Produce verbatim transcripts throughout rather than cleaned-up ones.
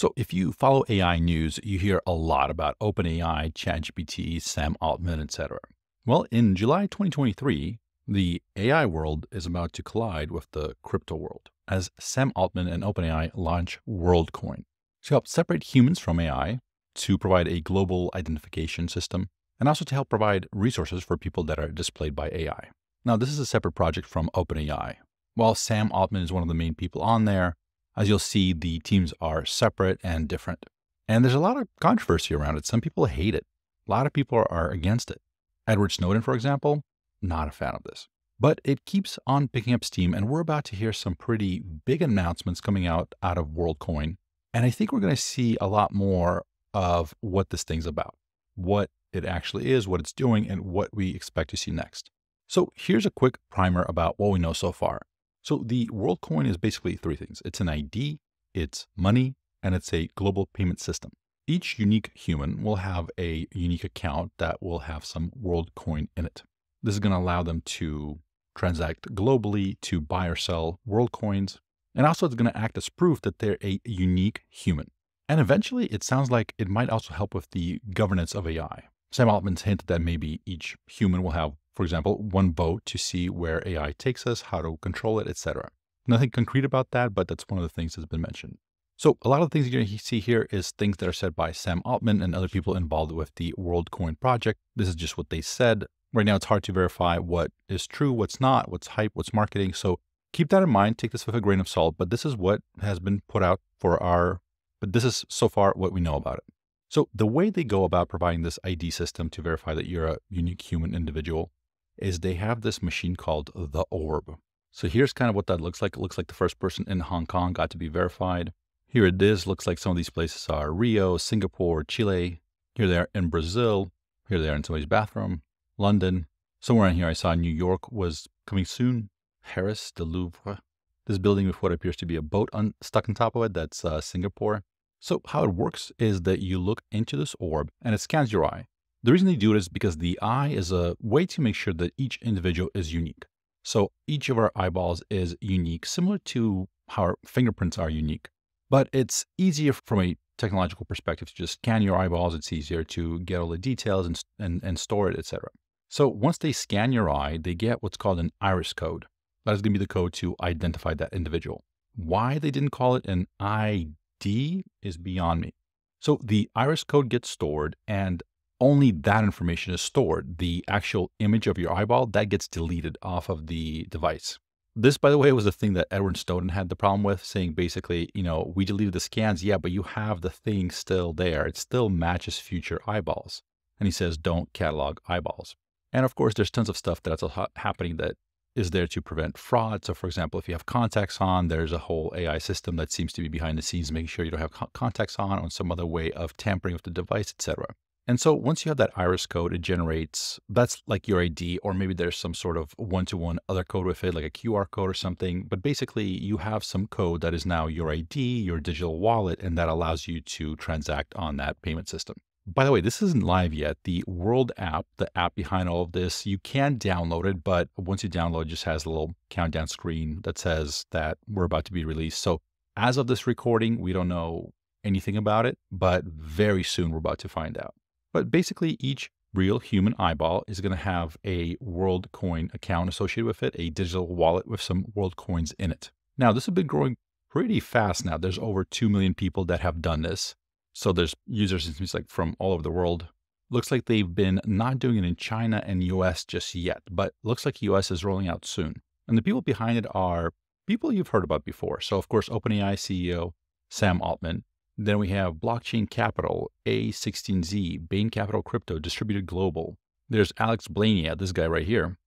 So if you follow A I news, you hear a lot about OpenAI, ChatGPT, Sam Altman, et cetera. Well, in July twenty twenty-three, the A I world is about to collide with the crypto world as Sam Altman and OpenAI launch Worldcoin to help separate humans from A I, to provide a global identification system, and also to help provide resources for people that are displayed by A I. Now, this is a separate project from OpenAI. While Sam Altman is one of the main people on there, as you'll see, the teams are separate and different. And there's a lot of controversy around it. Some people hate it. A lot of people are against it. Edward Snowden, for example, not a fan of this. But it keeps on picking up steam, and we're about to hear some pretty big announcements coming out out of WorldCoin. And I think we're going to see a lot more of what this thing's about, what it actually is, what it's doing, and what we expect to see next. So here's a quick primer about what we know so far. So the WorldCoin is basically three things. It's an I D, it's money, and it's a global payment system. Each unique human will have a unique account that will have some WorldCoin in it. This is going to allow them to transact globally, to buy or sell WorldCoins, and also it's going to act as proof that they're a unique human. And eventually, it sounds like it might also help with the governance of A I. Sam Altman's hinted that maybe each human will have, for example, one vote to see where A I takes us, how to control it, et cetera. Nothing concrete about that, but that's one of the things that's been mentioned. So a lot of the things you're going to see here is things that are said by Sam Altman and other people involved with the WorldCoin project. This is just what they said. Right now, it's hard to verify what is true, what's not, what's hype, what's marketing. So keep that in mind. Take this with a grain of salt, but this is what has been put out for our, but this is so far what we know about it. So the way they go about providing this I D system to verify that you're a unique human individual is they have this machine called the Orb. So here's kind of what that looks like. It looks like the first person in Hong Kong got to be verified. Here it is. Looks like some of these places are Rio, Singapore, Chile. Here they are in Brazil. Here they are in somebody's bathroom. London. Somewhere in here I saw New York was coming soon. Paris, the Louvre. This building with what appears to be a boat on, stuck on top of it. That's uh, Singapore. So how it works is that you look into this orb and it scans your eye. The reason they do it is because the eye is a way to make sure that each individual is unique. So each of our eyeballs is unique, similar to how our fingerprints are unique. But it's easier from a technological perspective to just scan your eyeballs. It's easier to get all the details and, and, and store it, et cetera. So once they scan your eye, they get what's called an iris code. That is going to be the code to identify that individual. Why they didn't call it an I D is beyond me. So the iris code gets stored and only that information is stored. The actual image of your eyeball, that gets deleted off of the device. This, by the way, was the thing that Edward Snowden had the problem with, saying basically, you know, we deleted the scans. Yeah, but you have the thing still there. It still matches future eyeballs. And he says, don't catalog eyeballs. And of course, there's tons of stuff that's happening that is there to prevent fraud. So for example, if you have contacts on, there's a whole A I system that seems to be behind the scenes, making sure you don't have co contacts on or some other way of tampering with the device, et cetera. And so once you have that iris code, it generates, that's like your I D, or maybe there's some sort of one-to-one other code with it, like a Q R code or something. But basically you have some code that is now your I D, your digital wallet, and that allows you to transact on that payment system. By the way, this isn't live yet. The World app, the app behind all of this, you can download it, but once you download, it just has a little countdown screen that says that we're about to be released. So as of this recording, we don't know anything about it, but very soon we're about to find out. But basically each real human eyeball is going to have a WorldCoin account associated with it, a digital wallet with some WorldCoins in it. Now, this has been growing pretty fast now. There's over two million people that have done this. So there's users like from all over the world. Looks like they've been not doing it in China and U S just yet, but looks like U S is rolling out soon. And the people behind it are people you've heard about before. So of course, OpenAI C E O, Sam Altman. Then we have Blockchain Capital, A sixteen Z, Bain Capital Crypto, Distributed Global. There's Alex Blania, this guy right here.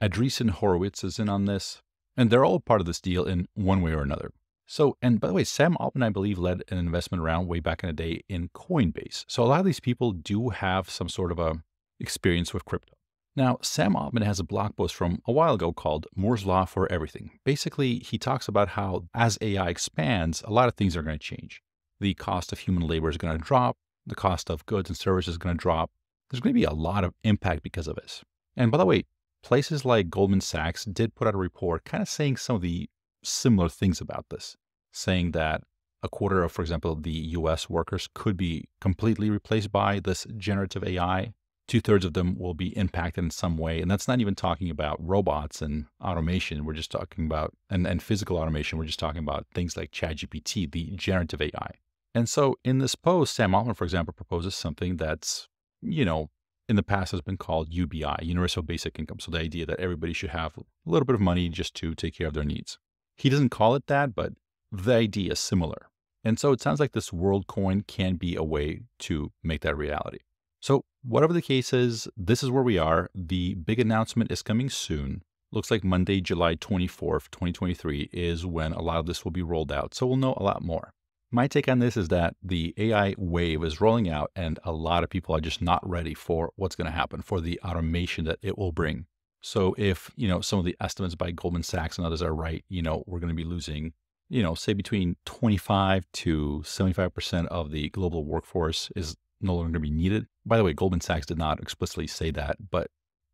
Andreessen Horowitz is in on this. And they're all part of this deal in one way or another. So, and by the way, Sam Altman, I believe, led an investment round way back in the day in Coinbase. So a lot of these people do have some sort of a experience with crypto. Now, Sam Altman has a blog post from a while ago called Moore's Law for Everything. Basically, he talks about how as A I expands, a lot of things are going to change. The cost of human labor is going to drop. The cost of goods and services is going to drop. There's going to be a lot of impact because of this. And by the way, places like Goldman Sachs did put out a report kind of saying some of the similar things about this, saying that a quarter of, for example, the U S workers could be completely replaced by this generative A I. Two-thirds of them will be impacted in some way. And that's not even talking about robots and automation. We're just talking about, and, and physical automation. We're just talking about things like ChatGPT, the generative A I. And so in this post, Sam Altman, for example, proposes something that's, you know, in the past has been called U B I, universal basic income. So the idea that everybody should have a little bit of money just to take care of their needs. He doesn't call it that, but the idea is similar. And so it sounds like this WorldCoin can be a way to make that reality. So whatever the case is, this is where we are. The big announcement is coming soon. Looks like Monday, July twenty-fourth, twenty twenty-three is when a lot of this will be rolled out. So we'll know a lot more. My take on this is that the A I wave is rolling out and a lot of people are just not ready for what's going to happen, for the automation that it will bring. So if, you know, some of the estimates by Goldman Sachs and others are right, you know, we're going to be losing, you know, say between twenty-five to seventy-five percent of the global workforce is no longer going to be needed. By the way, Goldman Sachs did not explicitly say that, but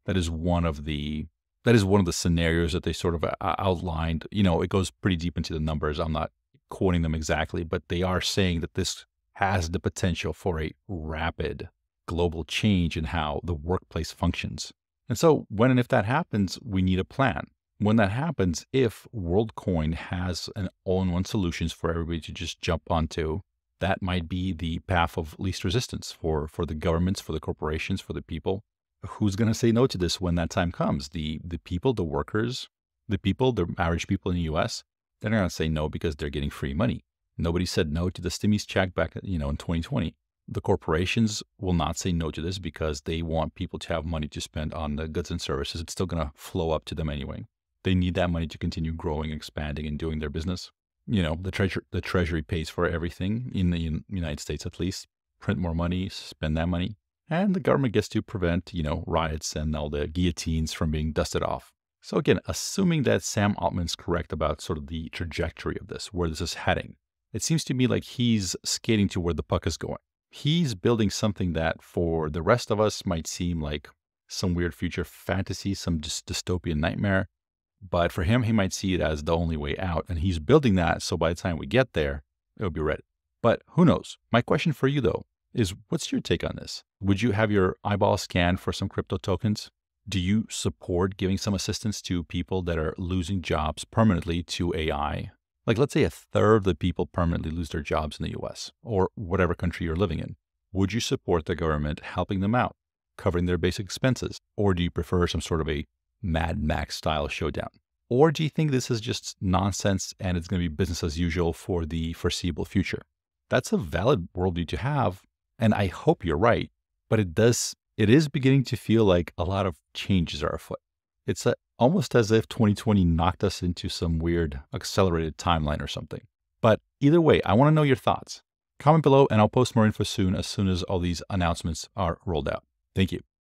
that is one of the, that is one of the scenarios that they sort of outlined. You know, it goes pretty deep into the numbers. I'm not quoting them exactly, but they are saying that this has the potential for a rapid global change in how the workplace functions. And so when and if that happens, we need a plan. When that happens, if WorldCoin has an all-in-one solutions for everybody to just jump onto, that might be the path of least resistance for, for the governments, for the corporations, for the people. Who's going to say no to this when that time comes? The, the people, the workers, the people, the average people in the U S, they're not going to say no because they're getting free money. Nobody said no to the stimulus check back, you know, in twenty twenty. The corporations will not say no to this because they want people to have money to spend on the goods and services. It's still going to flow up to them anyway. They need that money to continue growing, expanding, and doing their business. You know, the treasury, the treasury pays for everything in the United States, at least. Print more money, spend that money. And the government gets to prevent, you know, riots and all the guillotines from being dusted off. So again, assuming that Sam Altman's correct about sort of the trajectory of this, where this is heading, it seems to me like he's skating to where the puck is going. He's building something that for the rest of us might seem like some weird future fantasy, some dystopian nightmare. But for him, he might see it as the only way out. And he's building that. So by the time we get there, it'll be ready. But who knows? My question for you, though, is what's your take on this? Would you have your eyeball scanned for some crypto tokens? Do you support giving some assistance to people that are losing jobs permanently to A I? Like, let's say a third of the people permanently lose their jobs in the U S or whatever country you're living in. Would you support the government helping them out, covering their basic expenses? Or do you prefer some sort of a Mad Max style showdown? Or do you think this is just nonsense and it's going to be business as usual for the foreseeable future? That's a valid worldview to have, and I hope you're right, but it does, it is beginning to feel like a lot of changes are afoot. It's a, almost as if twenty twenty knocked us into some weird accelerated timeline or something. But either way, I want to know your thoughts. Comment below and I'll post more info soon as soon as all these announcements are rolled out. Thank you.